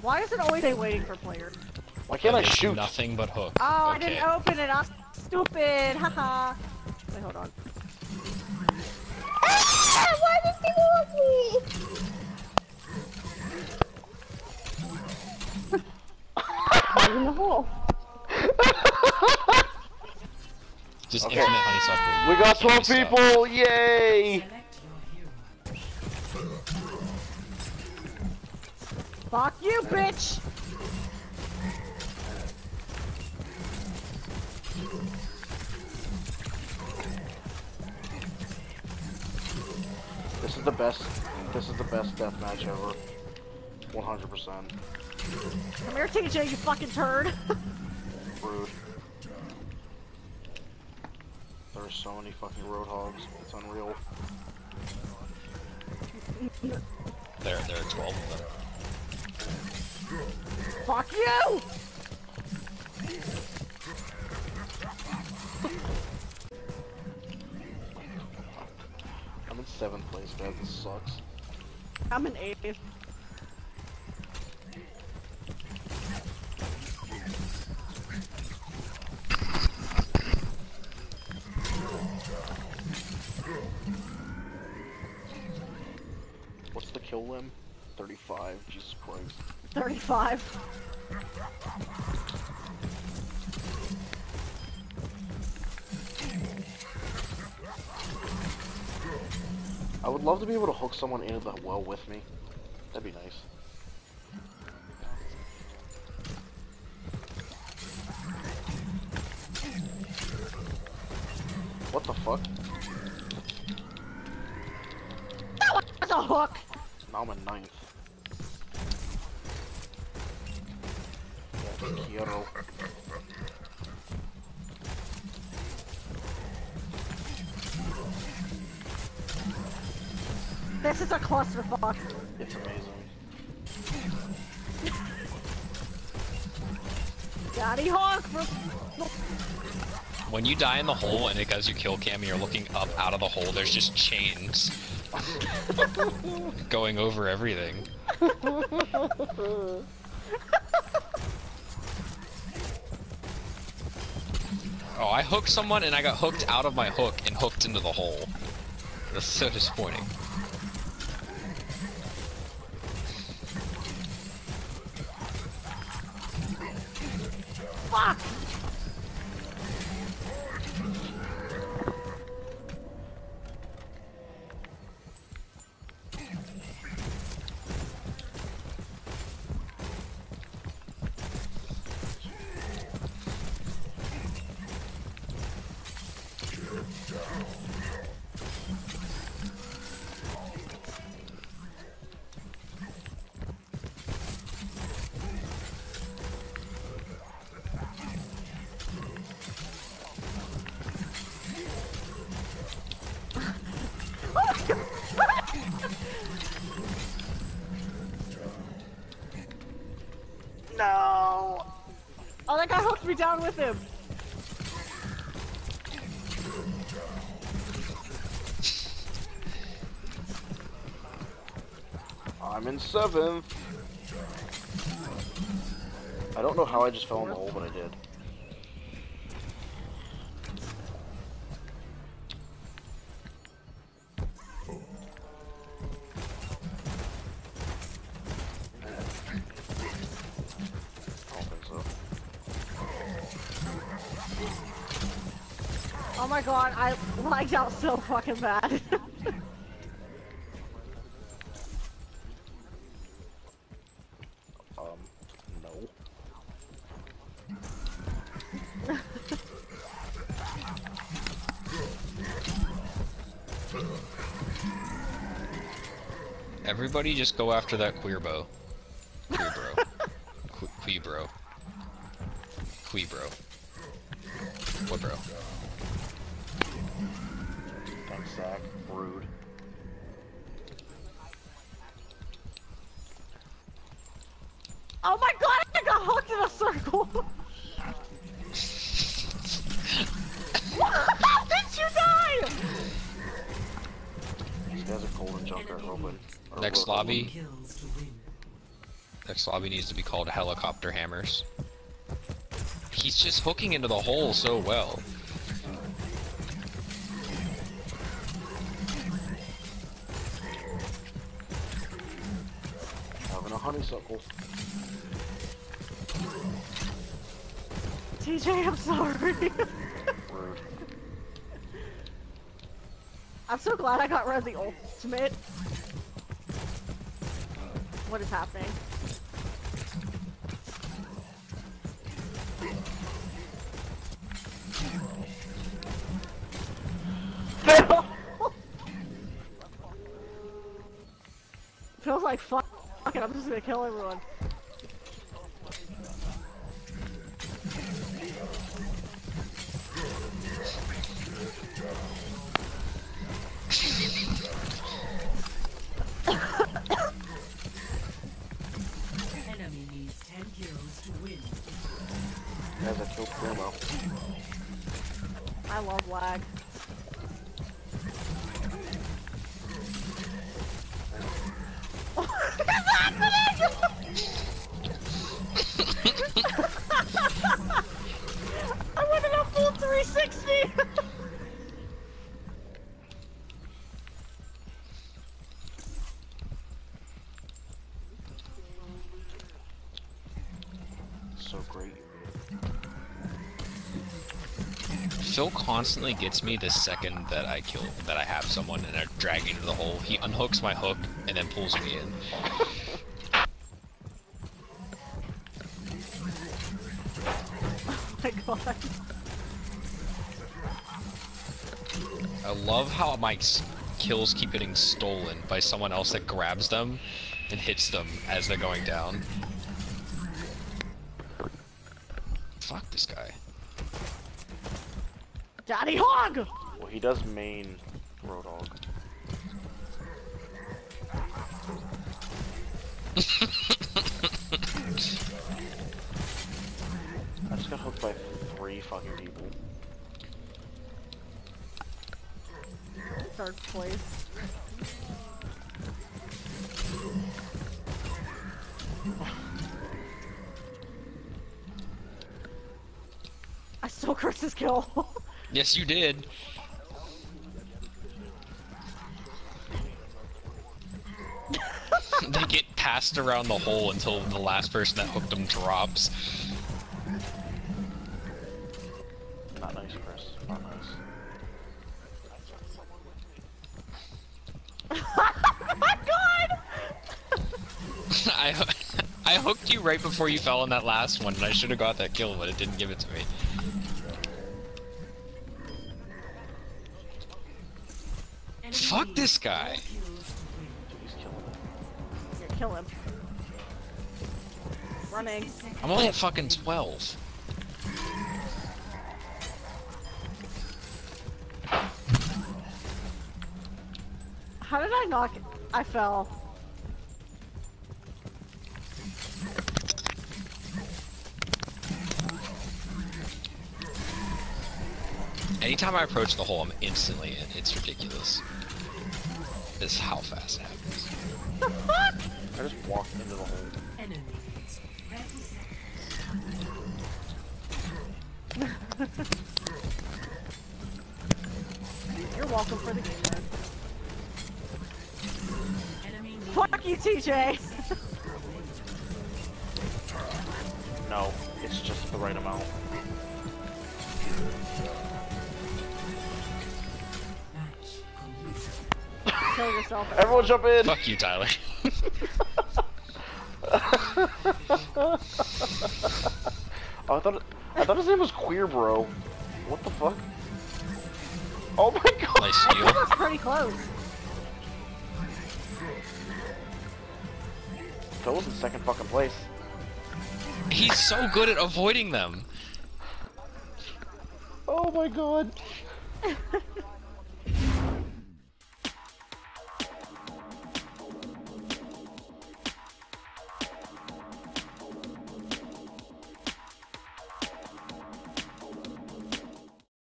Why is it always a waiting for players? Why can't I shoot? Nothing but hook. Oh, okay. I didn't open it. I'm stupid. Haha. Wait, hold on. Ah! Why did you want me? I'm in the hole. Just okay. Infinite honeysuckle. We got 12 people. Yay! Fuck you, bitch! This is the best. This is the best deathmatch ever. 100%. Come here, TJ, you fucking turd. Rude. There are so many fucking roadhogs. It's unreal. There are 12 of them. Fuck you! I'm in 7th place, man. This sucks. I'm in 8th. What's the kill limb? 35, Jesus Christ. 35. I would love to be able to hook someone into the well with me. That'd be nice. What the fuck? That was a hook! Now I'm in 9th. Hero. This is a clusterfuck. It's amazing. Daddy Hawk! When you die in the hole and it does your kill cam and you're looking up out of the hole, there's just chains going over everything. Oh, I hooked someone and I got hooked out of my hook and hooked into the hole. That's so disappointing. Fuck! No! Oh, that guy hooked me down with him! I'm in 7th! I don't know how I just fell in the hole, but I did. Oh my god, I lagged out so fucking bad. No. Everybody just go after that Queerbo. Queerbro. Queerbro. Queerbro. What bro? Sack, rude. Oh my god, I got hooked in a circle! Junker open. Next lobby. Next lobby needs to be called Helicopter Hammers. He's just hooking into the hole so well. Having a honeysuckle. TJ, I'm sorry. I'm so glad I got rid of the ultimate. What is happening? Phil's like, fuck it, I'm just gonna kill everyone. I love lag. What's happening? I went in a full 360. So great. Phil constantly gets me the second that I kill, that I have someone and I drag into the hole. He unhooks my hook and then pulls me in. Oh my god. I love how my kills keep getting stolen by someone else that grabs them and hits them as they're going down. Fuck this guy. Daddy Hog! Well, he does main Roadhog. I just got hooked by 3 fucking people. Third place. I still curse his kill. Yes, you did. They get passed around the hole until the last person that hooked them drops. Not nice, Chris. Not nice. Oh my god! I hooked you right before you fell on that last one, and I should have got that kill, but it didn't give it to me. Fuck this guy! Yeah, kill him. Running. I'm only at fucking 12. How did I knock? I fell. Anytime I approach the hole, I'm instantly in. It's ridiculous. This is how fast it happens. The fuck? I just walked into the hole. You're welcome for the game, man. Fuck you, TJ! No, it's just the right amount. Kill yourself. Everyone jump in! Fuck you, Tyler. Oh, I thought his name was Queer Bro. What the fuck? Oh my god! Nice shield. That was pretty close. That was in second fucking place. He's so good at avoiding them. Oh my god.